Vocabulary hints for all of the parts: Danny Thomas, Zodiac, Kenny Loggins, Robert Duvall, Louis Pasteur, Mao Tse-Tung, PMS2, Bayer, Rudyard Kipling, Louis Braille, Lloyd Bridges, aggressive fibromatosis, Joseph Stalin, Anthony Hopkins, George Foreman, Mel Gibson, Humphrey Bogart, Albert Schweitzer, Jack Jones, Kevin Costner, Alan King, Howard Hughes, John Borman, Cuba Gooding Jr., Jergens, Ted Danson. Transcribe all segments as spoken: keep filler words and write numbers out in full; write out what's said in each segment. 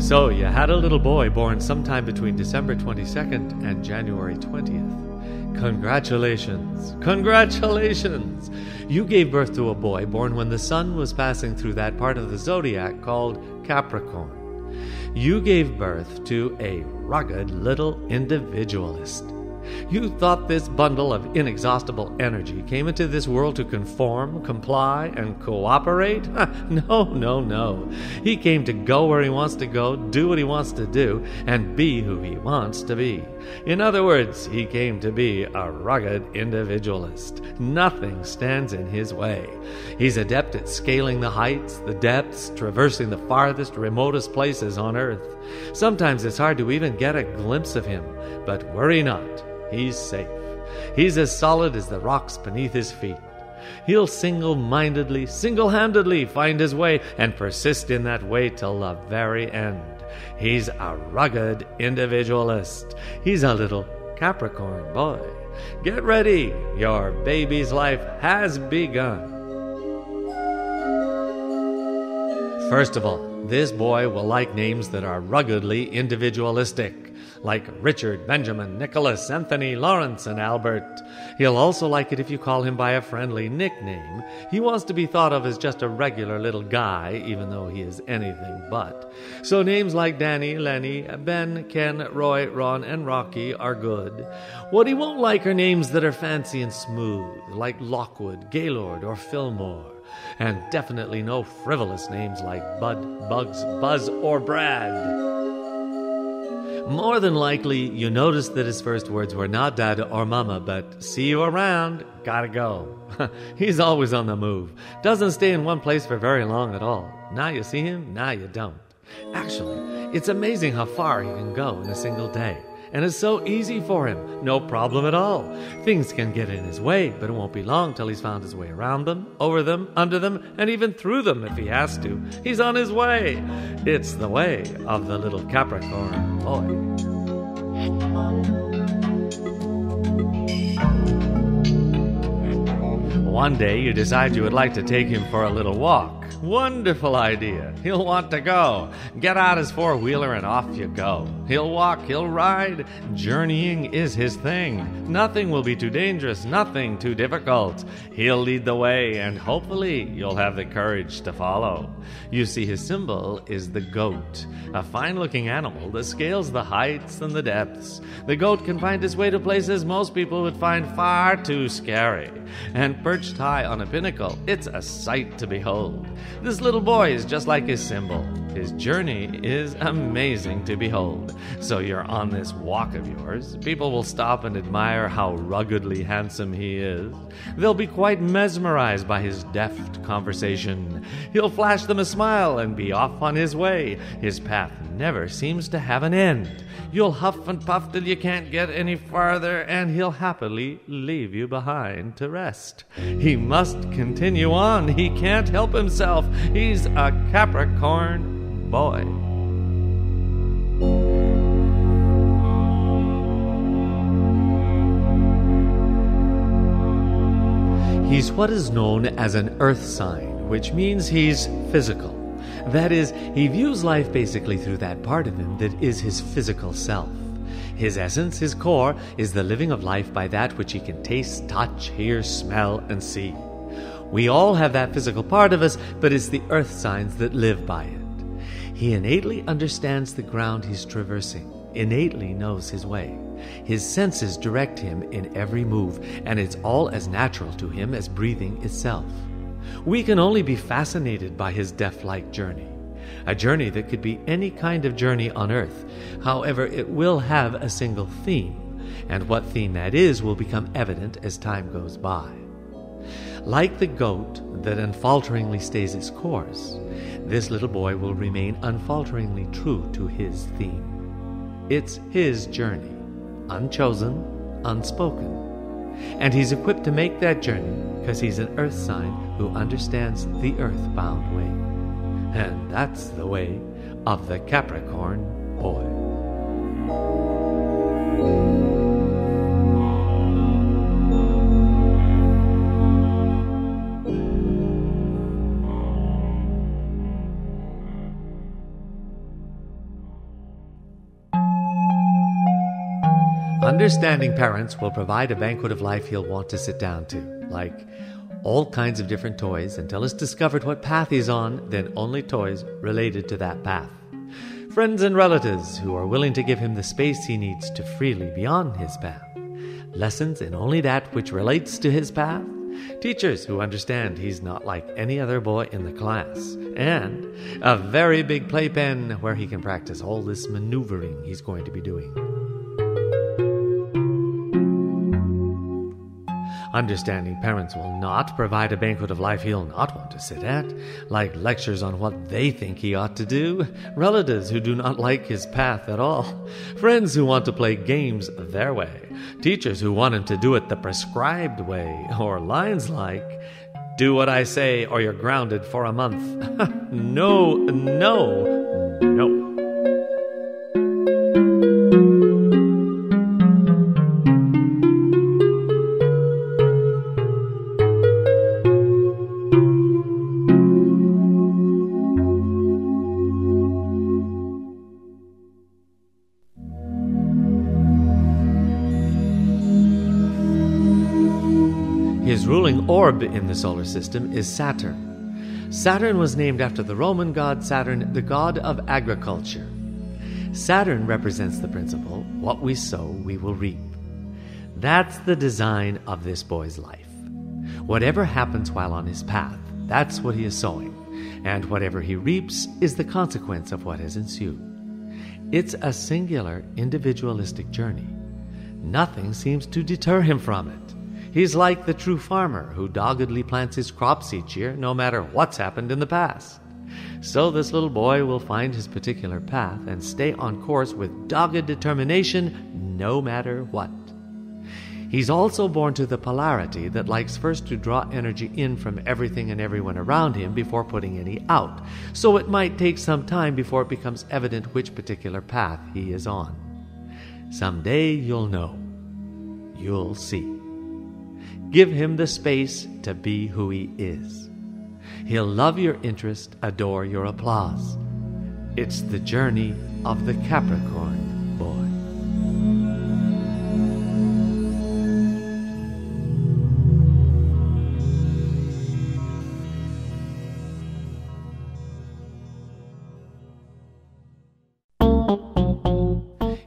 So you had a little boy born sometime between December twenty-second and January twentieth. Congratulations! Congratulations! You gave birth to a boy born when the sun was passing through that part of the zodiac called Capricorn. You gave birth to a rugged little individualist. You thought this bundle of inexhaustible energy came into this world to conform, comply, and cooperate? No, no, no. He came to go where he wants to go, do what he wants to do, and be who he wants to be. In other words, he came to be a rugged individualist. Nothing stands in his way. He's adept at scaling the heights, the depths, traversing the farthest, remotest places on Earth. Sometimes it's hard to even get a glimpse of him, but worry not. He's safe. He's as solid as the rocks beneath his feet. He'll single-mindedly, single-handedly find his way and persist in that way till the very end. He's a rugged individualist. He's a little Capricorn boy. Get ready. Your baby's life has begun. First of all, this boy will like names that are ruggedly individualistic, like Richard, Benjamin, Nicholas, Anthony, Lawrence, and Albert. He'll also like it if you call him by a friendly nickname. He wants to be thought of as just a regular little guy, even though he is anything but. So names like Danny, Lenny, Ben, Ken, Roy, Ron, and Rocky are good. What he won't like are names that are fancy and smooth, like Lockwood, Gaylord, or Fillmore. And definitely no frivolous names like Bud, Bugs, Buzz, or Brad. More than likely, you noticed that his first words were not Dada or Mama, but see you around, gotta go. He's always on the move. Doesn't stay in one place for very long at all. Now you see him, now you don't. Actually, it's amazing how far he can go in a single day. And it's so easy for him. No problem at all. Things can get in his way, but it won't be long till he's found his way around them, over them, under them, and even through them if he has to. He's on his way. It's the way of the little Capricorn boy. One day you decide you would like to take him for a little walk. Wonderful idea. He'll want to go. Get out his four-wheeler and off you go. He'll walk, he'll ride. Journeying is his thing. Nothing will be too dangerous, nothing too difficult. He'll lead the way, and hopefully you'll have the courage to follow. You see, his symbol is the goat, a fine-looking animal that scales the heights and the depths. The goat can find his way to places most people would find far too scary. And perched high on a pinnacle, it's a sight to behold. This little boy is just like his symbol. His journey is amazing to behold. So you're on this walk of yours. People will stop and admire how ruggedly handsome he is. They'll be quite mesmerized by his deft conversation. He'll flash them a smile and be off on his way. His path never seems to have an end. You'll huff and puff till you can't get any farther, and he'll happily leave you behind to rest. He must continue on. He can't help himself. He's a Capricorn boy. He's what is known as an earth sign, which means he's physical. That is, he views life basically through that part of him that is his physical self. His essence, his core, is the living of life by that which he can taste, touch, hear, smell, and see. We all have that physical part of us, but it's the earth signs that live by it. He innately understands the ground he's traversing, innately knows his way. His senses direct him in every move, and it's all as natural to him as breathing itself. We can only be fascinated by his death-like journey, a journey that could be any kind of journey on Earth. However, it will have a single theme, and what theme that is will become evident as time goes by. Like the goat that unfalteringly stays its course, this little boy will remain unfalteringly true to his theme. It's his journey, unchosen, unspoken. And he's equipped to make that journey because he's an earth sign who understands the earthbound way. And that's the way of the Capricorn boy. Understanding parents will provide a banquet of life he'll want to sit down to, like all kinds of different toys, until it's discovered what path he's on, then only toys related to that path. Friends and relatives who are willing to give him the space he needs to freely be on his path. Lessons in only that which relates to his path. Teachers who understand he's not like any other boy in the class. And a very big playpen where he can practice all this maneuvering he's going to be doing. Understanding parents will not provide a banquet of life he'll not want to sit at, like lectures on what they think he ought to do, relatives who do not like his path at all, friends who want to play games their way, teachers who want him to do it the prescribed way, or lines like, "Do what I say or you're grounded for a month." No, no, no. His ruling orb in the solar system is Saturn. Saturn was named after the Roman god Saturn, the god of agriculture. Saturn represents the principle, what we sow, we will reap. That's the design of this boy's life. Whatever happens while on his path, that's what he is sowing, and whatever he reaps is the consequence of what has ensued. It's a singular, individualistic journey. Nothing seems to deter him from it. He's like the true farmer who doggedly plants his crops each year, no matter what's happened in the past. So this little boy will find his particular path and stay on course with dogged determination, no matter what. He's also born to the polarity that likes first to draw energy in from everything and everyone around him before putting any out, so it might take some time before it becomes evident which particular path he is on. Someday you'll know. You'll see. Give him the space to be who he is. He'll love your interest, adore your applause. It's the journey of the Capricorn boy.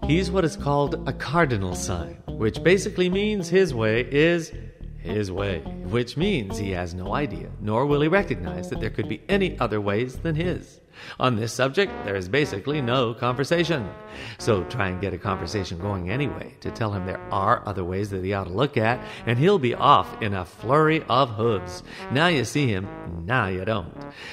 He's what is called a cardinal sign, which basically means his way is his way, which means he has no idea, nor will he recognize that there could be any other ways than his. On this subject, there is basically no conversation. So try and get a conversation going anyway to tell him there are other ways that he ought to look at, and he'll be off in a flurry of hooves. Now you see him, now you don't.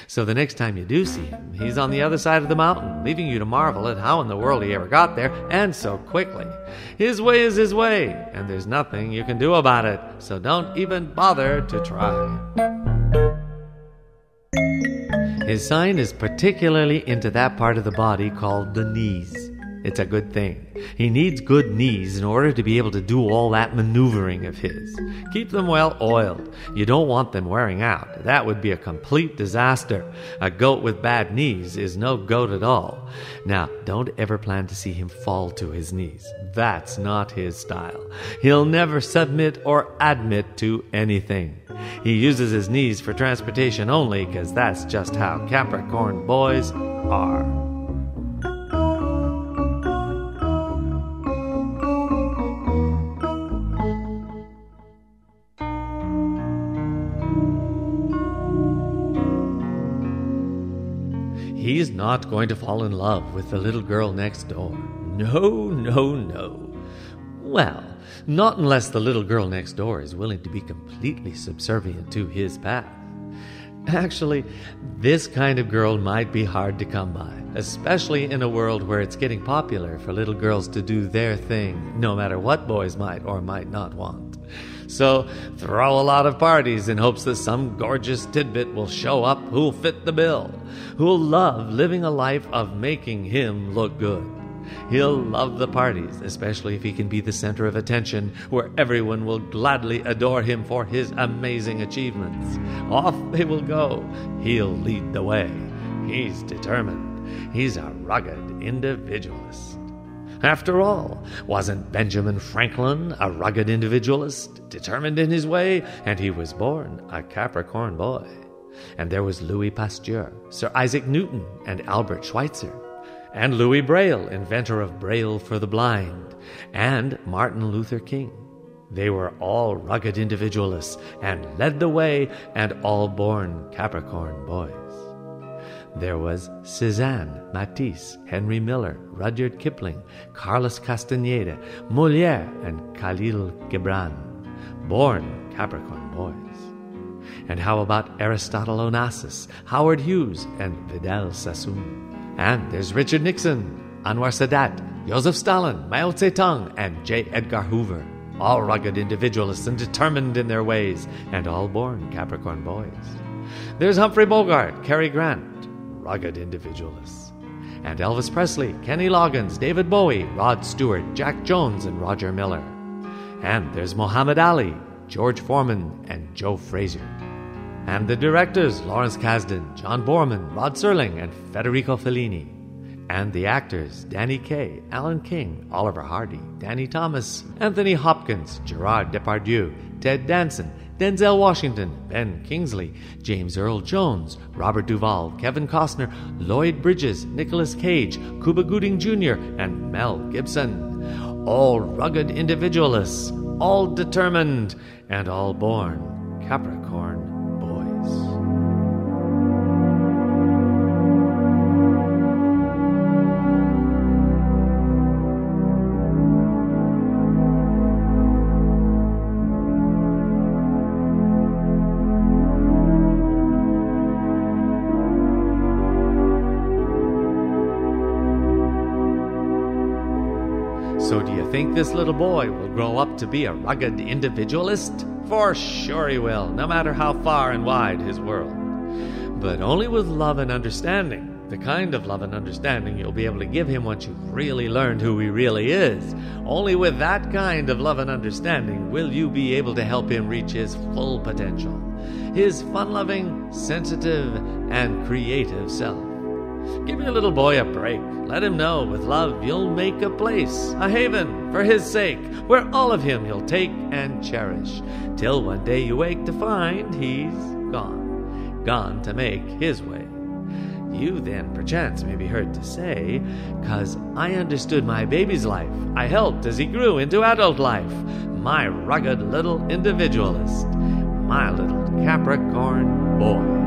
So the next time you do see him, he's on the other side of the mountain, leaving you to marvel at how in the world he ever got there, and so quickly. His way is his way, and there's nothing you can do about it, so don't even bother to try. His sign is particularly into that part of the body called the knees. It's a good thing. He needs good knees in order to be able to do all that maneuvering of his. Keep them well oiled. You don't want them wearing out. That would be a complete disaster. A goat with bad knees is no goat at all. Now, don't ever plan to see him fall to his knees. That's not his style. He'll never submit or admit to anything. He uses his knees for transportation only, because that's just how Capricorn boys are. He's not going to fall in love with the little girl next door. No, no, no. Well, not unless the little girl next door is willing to be completely subservient to his path. Actually, this kind of girl might be hard to come by, especially in a world where it's getting popular for little girls to do their thing, no matter what boys might or might not want. So throw a lot of parties in hopes that some gorgeous tidbit will show up who'll fit the bill, who'll love living a life of making him look good. He'll love the parties, especially if he can be the center of attention, where everyone will gladly adore him for his amazing achievements. Off they will go. He'll lead the way. He's determined. He's a rugged individualist. After all, wasn't Benjamin Franklin a rugged individualist, determined in his way, and he was born a Capricorn boy? And there was Louis Pasteur, Sir Isaac Newton, and Albert Schweitzer, and Louis Braille, inventor of Braille for the blind, and Martin Luther King. They were all rugged individualists and led the way, and all born Capricorn boys. There was Cezanne, Matisse, Henry Miller, Rudyard Kipling, Carlos Castaneda, Moliere, and Khalil Gibran, born Capricorn boys. And how about Aristotle Onassis, Howard Hughes, and Fidel Sassoon? And there's Richard Nixon, Anwar Sadat, Joseph Stalin, Mao Tse-Tung, and J. Edgar Hoover, all rugged individualists and determined in their ways, and all born Capricorn boys. There's Humphrey Bogart, Cary Grant, rugged individualists, and Elvis Presley, Kenny Loggins, David Bowie, Rod Stewart, Jack Jones, and Roger Miller. And there's Muhammad Ali, George Foreman, and Joe Frazier. And the directors, Lawrence Kasdan, John Borman, Rod Serling, and Federico Fellini. And the actors, Danny Kaye, Alan King, Oliver Hardy, Danny Thomas, Anthony Hopkins, Gerard Depardieu, Ted Danson, Denzel Washington, Ben Kingsley, James Earl Jones, Robert Duvall, Kevin Costner, Lloyd Bridges, Nicolas Cage, Cuba Gooding Junior, and Mel Gibson. All rugged individualists, all determined, and all born Capricorn. So do you think this little boy will grow up to be a rugged individualist? For sure he will, no matter how far and wide his world. But only with love and understanding, the kind of love and understanding you'll be able to give him once you've really learned who he really is. Only with that kind of love and understanding will you be able to help him reach his full potential, his fun-loving, sensitive, and creative self. Give your little boy a break. Let him know with love you'll make a place, a haven for his sake, where all of him you'll take and cherish, till one day you wake to find he's gone, gone to make his way. You then perchance may be heard to say, 'Cause I understood my baby's life, I helped as he grew into adult life, my rugged little individualist, my little Capricorn boy.